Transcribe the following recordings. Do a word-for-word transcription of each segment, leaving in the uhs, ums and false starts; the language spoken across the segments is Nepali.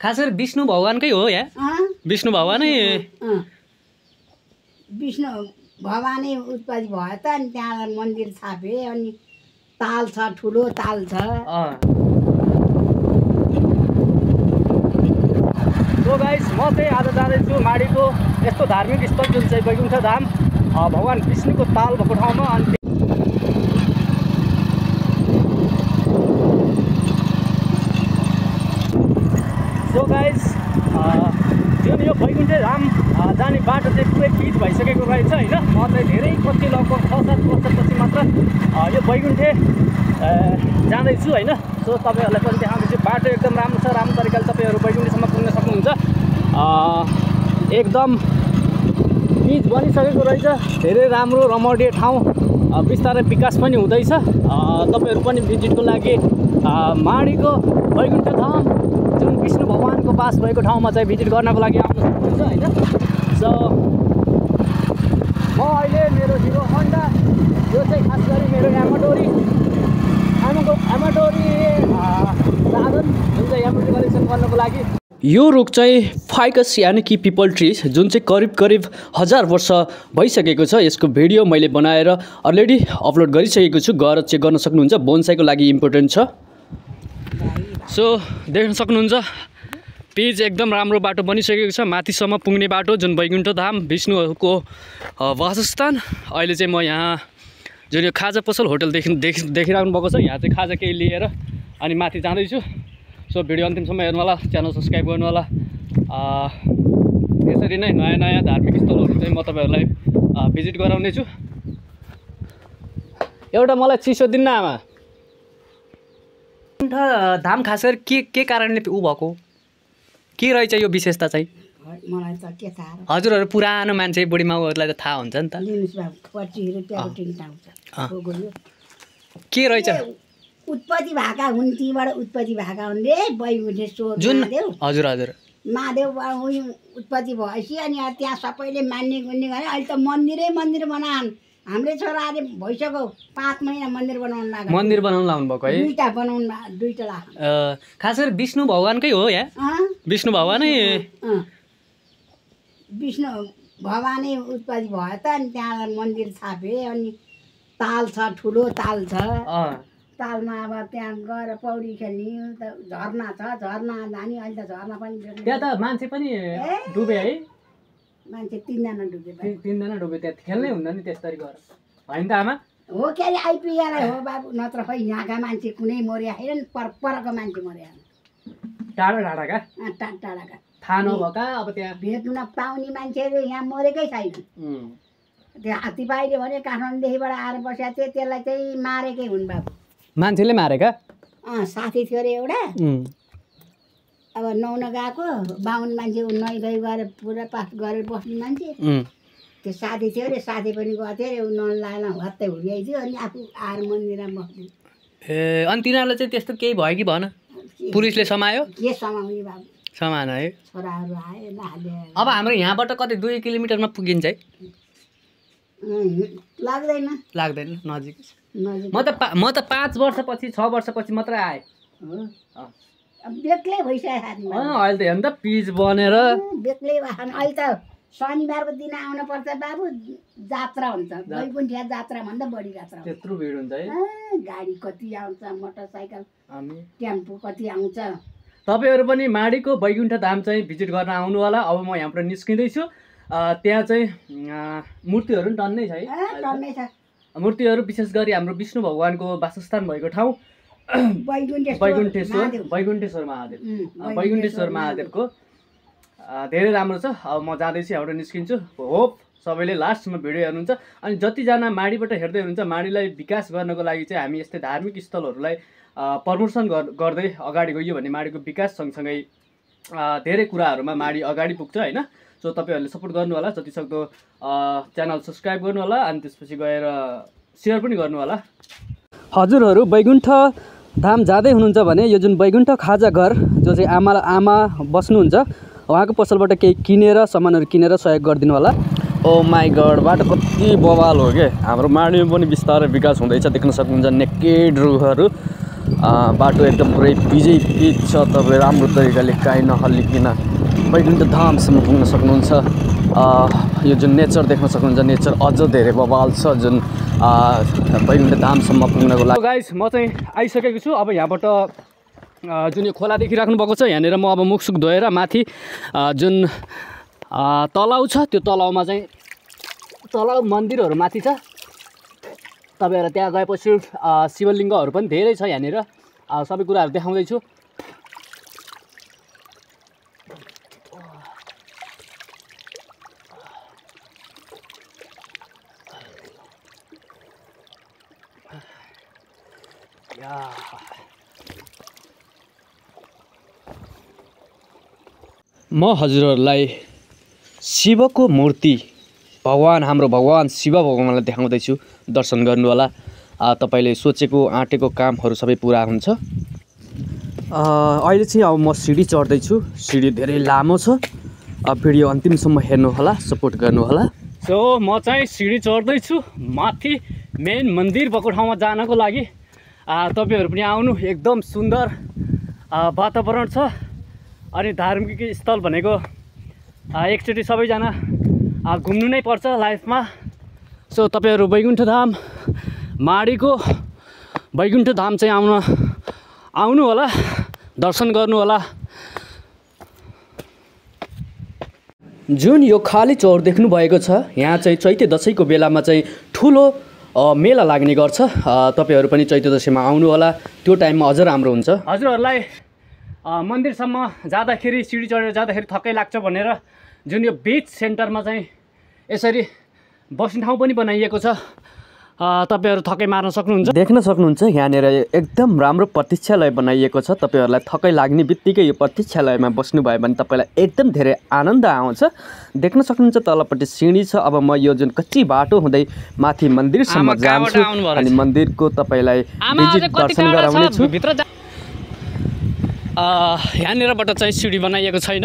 खासगरी विष्णु भगवानकै हो या विष्णु भगवान विष्णु भगवानै उत्पत्ति भयो त अनि त्यहाँ मन्दिर छापे अनि ताल छ ठुलो ताल छ सो गाइस म चाहिँ आज जाँदैछु माडीको यस्तो धार्मिक स्थल जुन चाहिँ बैकुण्ठ धाम भगवान विष्णुको ताल भएको ठाउँमा अनि सो गाइस जुन यो बैकुण्ठ धाम जाने बाटो चाहिँ पुरै पिच भइसकेको रहेछ हैन म चाहिँ धेरै पछि लगभग छ सात वर्षपछि मात्र यो बैकुण्ठ जाँदैछु हैन सो तपाईहरुलाई पनि देखाउने चाहिँ बाटो एकदम राम्रो छ राम्रो तरिकाले तपाईहरु बैकुण्ठसम्म पुग्न सक्नुहुन्छ एकदम पिच बनिसकेको रहेछ धेरै राम्रो रमणीय ठाउँ बिस्तारै विकास पनि हुँदैछ तपाईहरु पनि भिजिटको लागि माडीको बैकुण्ठ धाम जुन विष्णु भगवानको पास भएको ठाउँमा चाहिँ भिजिट गर्नको लागि आउन सक्नुहुन्छ हैन सो म अहिले मेरो हिरो होन्डा यो चाहिँ खास गरी मेरो एमाटोरी आमाको एमाटोरी साधन जुन चाहिँ एमाटोरी कलेक्सन गर्नको लागि यो रुख चाहिँ फाइकस यानि कि पिपल ट्री जुन चाहिँ करिब करिब हजार वर्ष भइसकेको छ यसको भिडियो मैले बनाएर अलरेडी अपलोड गरिसकेको छु गएर चेक गर्न सक्नुहुन्छ बोनसाईको लागि इम्पोर्टेन्ट छ सो देख्न सक्नुहुन्छ पिच एकदम राम्रो बाटो बनिसकेको छ माथिसम्म पुग्ने बाटो जुन बैकुण्ठ धाम विष्णुको वासस्थान अहिले चाहिँ म यहाँ जुन यो खाजा पसल होटल देखि देखिराख्नु भएको छ यहाँ चाहिँ खाजा केही लिएर अनि माथि जाँदैछु सो भिडियो अन्तिमसम्म हेर्नु होला च्यानल सब्सक्राइब गर्नु होला यसरी नै नयाँ नयाँ धार्मिक स्थलहरू चाहिँ म तपाईहरुलाई भिजिट गराउने छु एउटा मलाई चिसो दिन्न आमा बैकुण्ठ धाम खास गरी के के कारणले उ भएको के रहेछ यो विशेषता चाहिँ मलाई त के थाहा हजुरहरु पुरानो मान्छे बुढी माउहरूलाई त थाहा हुन्छ नि त लिनुस् बाबु पट्टीहरु प्याकेटिङ टाउँछ के रहेछ उत्पत्ति भाका हुन तीबाट उत्पत्ति भाका हुन रे बैकुण्ठ स्वर महादेव हजुर हजुर महादेव उत्पत्ति भएपछि अनि त्यहाँ सबैले मान्ने गुन्ने गरे अहिले त मन्दिरै मन्दिर बनान हाम्रो छोराले भइसक्यो पाँच महिना मन्दिर बनाउन लाग्यो मन्दिर बनाउन लाउनु भएको है दुईटा बनाउन दुईटा लाग्यो खास गरी विष्णु भगवानकै हो या विष्णु भगवानै विष्णु भगवानै उत्पत्ति भयो त अनि त्यहाँ मन्दिर छापे अनि ताल छ ठुलो ताल छ तालमा अब त्यहाँ गएर पौडी खेल्ने त झरना छ झरना जाने अहिले त झरना पनि त्यहाँ त मान्छे पनि डुबे है मान्छे तीनजना डुबे तीनजना डुबे त्यहाँ खेल्नै हुँदैन नि त्यसरी गएर हैन त आमा हो के अरे आइपिएलाई हो बाबु नत्र खै यहाँका मान्छे कुनै मर्या हैन परपरको मान्छे मर्या टाढा टाढाका टाढा टाढाका थाहा नभएका अब त्यहाँ भेट्न पाउने मान्छेले यहाँ मरेकै छैन त्यो हात्तीपाइले भने काठमाडौँदेखिबाट आएर बसेको थियो त्यसलाई चाहिँ मारेकै हुन् बाबु मान्छेले मारेका अँ साथी थियो अरे एउटा अब नौन गएको बाहुन मान्छे नुहाइ धुवाइ गरेर पुरा पास गरेर बस्ने मान्छे त्यो साथी थियो अरे साथी पनि गएको थियो अरे नुहाउन लाएर हत्तै हुर्याइदियो अनि आफू आएर मन्दिरमा बस्ने ए अनि तिनीहरूलाई चाहिँ त्यस्तो केही भयो कि भन पुलिसले समायो के समाउने बाबु समाएन है छोराहरू आए नहाले अब हाम्रो यहाँबाट कति दुई किलोमिटरमा पुगिन्छ है लाग्दैन लाग्दैन नजिक म त म त पाँच वर्षपछि छ वर्षपछि मात्रै आएँ हो बेक्लै भइसक्यो आदमी अहिले त हेर्नु त पिच बनेर बेक्लै भएन अहिले त शनिबारको दिन आउनुपर्छ बाबु जात्रा हुन्छ बैकुण्ठ जात्राभन्दा बढी जात्रा त्यत्रो भिड हुन्छ है गाडी कति आउँछ मोटरसाइकल टेम्पो कति आउँछ तपाईहरू पनि माडीको बैकुण्ठ धाम चाहिँ भिजिट गर्न आउनु होला अब म यहाँबाट निस्किँदैछु त्यहाँ चाहिँ मूर्तिहरू पनि टन्नै छ है टन्नै छ मूर्तिहरू विशेष गरी हाम्रो विष्णु भगवानको वासस्थान भएको ठाउँ बैकुण्ठेश्वर बैकुण्ठेश्वर महादेव बैकुण्ठेश्वर महादेवको धेरै राम्रो छ अब म जाँदैछु यहाँबाट निस्किन्छु होप सबैले लास्टमा भिडियो हेर्नुहुन्छ अनि जतिजना माडीबाट हेर्दै हुनुहुन्छ माडीलाई विकास गर्नको लागि चाहिँ हामी यस्तै धार्मिक स्थलहरूलाई प्रमोसन गर्दै अगाडि गयो भने माडीको विकास सँगसँगै धेरै कुराहरूमा माडी अगाडि पुग्छ होइन सो तपाईँहरूले सपोर्ट गर्नु होला जतिसक्दो च्यानल सब्सक्राइब गर्नु होला अनि त्यसपछि गएर सेयर पनि गर्नु होला हजुरहरू बैकुण्ठ धाम जाँदै हुनुहुन्छ भने यो जुन बैकुण्ठ खाजा घर जो चाहिँ आमा आमा बस्नुहुन्छ उहाँको पसलबाट केही किनेर सामानहरू किनेर सहयोग गरिदिनु होला ओ माई गड बाटो कति बवाल हो के हाम्रो माडीमा पनि बिस्तारै विकास हुँदैछ देख्न सक्नुहुन्छ नेकेड रुखहरू बाटो एकदम पुरै बिजै पिच छ। तपाईं राम्रो तरिकाले काई नहल्लिकिन बैकुण्ठ धामसम्म पुग्न सक्नुहुन्छ। यो जुन नेचर देख्न सक्नुहुन्छ, नेचर अझ धेरै बवाल छ जुन बैकुण्ठ धामसम्म पुग्नको लागि। गाइस म चाहिँ आइसकेको छु। अब यहाँबाट जुन यो खोला देखिराख्नु भएको छ, यहाँनिर म अब मुखसुख धोएर माथि जुन तलाउ छ त्यो तलाउमा चाहिँ तलाउ मन्दिरहरू माथि छ। तपाईँहरू त्यहाँ गएपछि शिवलिङ्गहरू पनि धेरै छ। यहाँनिर सबै कुराहरू देखाउँदैछु। म हजुरहरूलाई शिवको मूर्ति भगवान हाम्रो भगवान शिव भगवानलाई देखाउँदैछु। दर्शन गर्नु होला, तपाईले सोचेको आँटेको कामहरू सबै पूरा हुन्छ। अहिले चाहिँ अब म सिडी चढ्दैछु। सिडी धेरै लामो छ। भिडियो अन्तिमसम्म हेर्नु होला, सपोर्ट गर्नु होला। सो so, म चाहिँ सिडी चढ्दैछु माथि मेन मन्दिर भएको ठाउँमा जानको लागि। तपाईहरू पनि आउनु, एकदम सुन्दर वातावरण छ। अनि धार्मिक स्थल भनेको एकचोटि सबैजना घुम्नु नै पर्छ लाइफमा। सो तपाईहरू बैकुण्ठ धाम माडीको बैकुण्ठ धाम चाहिँ आउन आउनु होला, दर्शन गर्नु होला। जुन यो खाली चौर देख्नु भएको छ, यहाँ चाहिँ चैते दशैको बेलामा चाहिँ ठुलो मेला लाग्ने गर्छ। तपाईहरू पनि चैते दशैमा आउनु होला, त्यो टाइममा अझ राम्रो हुन्छ। हजुरहरूलाई मन्दिरसम्म जाँदाखेरि सिडी चढेर जाँदाखेरि थक्कै लाग्छ भनेर जुन यो बीच सेन्टरमा चाहिँ यसरी बस्ने ठाउँ पनि बनाइएको छ। तपाईहरू थकै मार्न सक्नुहुन्छ, देख्न सक्नुहुन्छ। यहाँनिर एकदम राम्रो प्रतीक्षालय बनाइएको छ। तपाईहरूलाई थकै लाग्ने बित्तिकै यो प्रतीक्षालयमा बस्नुभयो भने तपाईँलाई एकदम धेरै आनन्द आउँछ। देख्न सक्नुहुन्छ तलपट्टि सिँढी छ। अब म यो जुन कच्ची बाटो हुँदै माथि मन्दिरसम्म जान्छु अनि मन्दिरको तपाईँलाई भिजिट दर्शन गराउनेछु। यहाँनिरबाट चाहिँ सिँढी बनाइएको छैन,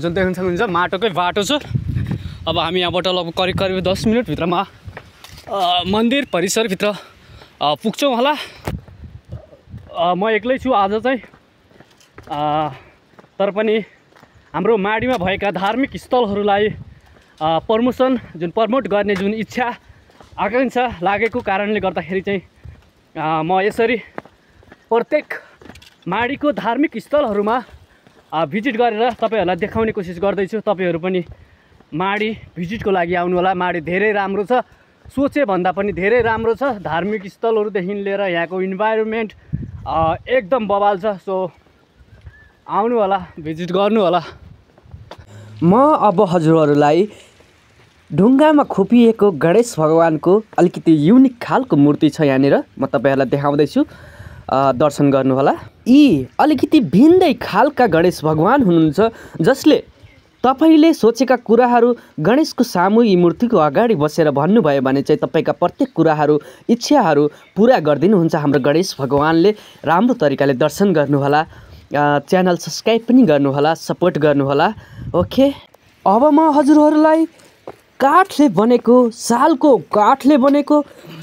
जुन देख्न सक्नुहुन्छ माटोकै बाटो छ। अब हामी यहाँबाट लगभग करिब करिब दस मिनटभित्रमा मन्दिर परिसरभित्र पुग्छौँ होला। म एक्लै छु आज चाहिँ, तर पनि हाम्रो माडीमा भएका धार्मिक स्थलहरूलाई प्रमोसन जुन प्रमोट गर्ने जुन इच्छा आकाङ्क्षा लागेको कारणले गर्दाखेरि चाहिँ म यसरी प्रत्येक माडीको धार्मिक स्थलहरूमा भिजिट गरेर तपाईहरूलाई देखाउने कोसिस गर्दैछु। तपाईँहरू पनि माडी भिजिटको लागि आउनु होला। माडी धेरै राम्रो छ, सोचे भन्दा पनि धेरै राम्रो छ। धार्मिक स्थलहरूदेखि लिएर यहाँको इन्भाइरोमेन्ट एकदम बवाल छ। सो आउनु होला, भिजिट गर्नु होला। म अब हजुरहरूलाई ढुङ्गामा खोपिएको गणेश भगवानको अलिकति युनिक खालको मूर्ति छ यहाँनिर, म तपाईँहरूलाई देखाउँदैछु, दर्शन गर्नु होला। यी अलिकति भिन्दै खालका गणेश भगवान हुनुहुन्छ जसले तपाईले सोचेका कुराहरू गणेशको सामु यी मूर्तिको अगाडि बसेर भन्नुभयो भने चाहिँ तपाईँका प्रत्येक कुराहरू इच्छाहरू पुरा गरिदिनुहुन्छ हाम्रो गणेश भगवानले। राम्रो तरिकाले दर्शन गर्नुहोला, च्यानल सब्सक्राइब पनि गर्नुहोला, सपोर्ट गर्नुहोला। ओके, अब म हजुरहरूलाई काठले बनेको, सालको काठले बनेको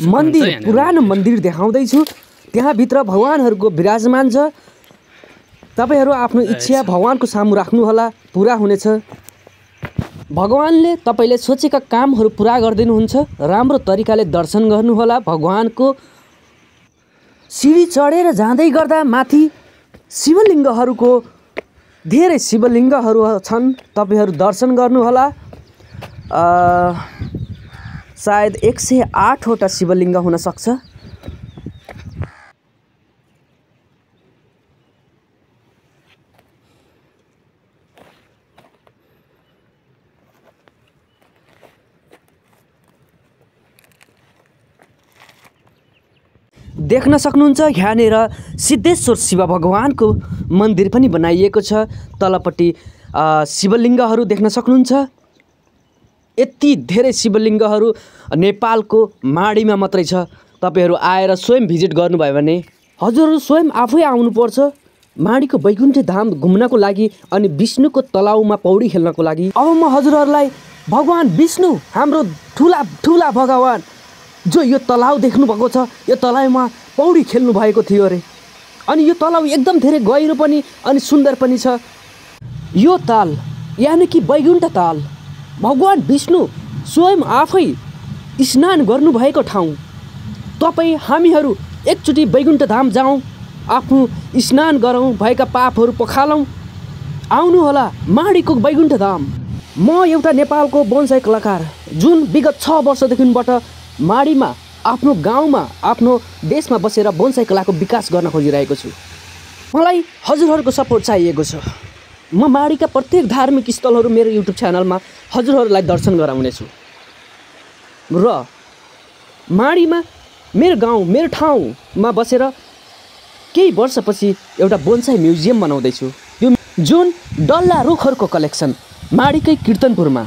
मन्दिर, पुरानो मन्दिर देखाउँदैछु। त्यहाँभित्र भगवानहरूको विराजमान छ। तपाईँहरू आफ्नो इच्छा भगवानको सामु राख्नुहोला, पुरा हुनेछ। भगवानले तपाईँले सोचेका कामहरू पुरा गरिदिनुहुन्छ। राम्रो तरिकाले दर्शन गर्नुहोला भगवानको। सिँढी चढेर जाँदै गर्दा माथि शिवलिङ्गहरूको धेरै शिवलिङ्गहरू छन्, तपाईँहरू दर्शन गर्नुहोला। सायद एक सय आठवटा शिवलिङ्ग हुनसक्छ। देख्न सक्नुहुन्छ यहाँनिर सिद्धेश्वर शिव भगवानको मन्दिर पनि बनाइएको छ। तलपट्टि शिवलिङ्गहरू देख्न सक्नुहुन्छ। यति धेरै शिवलिङ्गहरू नेपालको माडीमा मात्रै छ। तपाईँहरू आएर स्वयं भिजिट गर्नुभयो भने हजुरहरू स्वयं आफै आउनुपर्छ माडीको बैकुण्ठ धाम घुम्नको लागि अनि विष्णुको तलाउमा पौडी खेल्नको लागि। अब म हजुरहरूलाई भगवान विष्णु, हाम्रो ठुला ठुला भगवान जो यो तलाउ देख्नुभएको छ, यो तलाउमा पौडी खेल्नु भएको थियो अरे। अनि यो तलाउ एकदम धेरै गहिरो पनि अनि सुन्दर पनि छ। यो ताल यानि कि बैगुण्ठ ताल भगवान विष्णु स्वयं आफै स्नान गर्नुभएको ठाउँ। तपाई हामीहरू एकचोटि बैगुण्ठ धाम जाऊँ, आफ्नो स्नान गरौँ, भएका पापहरू पखालौँ। आउनु होला माडीको बैगुण्ठ धाम। म एउटा नेपालको बोन्साई कलाकार जुन विगत छ वर्षदेखिबाट माडीमा आफ्नो गाउँमा आफ्नो देशमा बसेर बोन्साई कलाको विकास गर्न खोजिरहेको छु। मलाई हजुरहरूको सपोर्ट चाहिएको छ। म माडीका प्रत्येक धार्मिक स्थलहरू मेरो युट्युब च्यानलमा हजुरहरूलाई दर्शन गराउनेछु र माडीमा मेरो गाउँ मेरो ठाउँमा बसेर केही वर्षपछि एउटा बोन्साई म्युजियम बनाउँदैछु, जुन डल्ला रुखहरूको कलेक्सन माडीकै कीर्तनपुरमा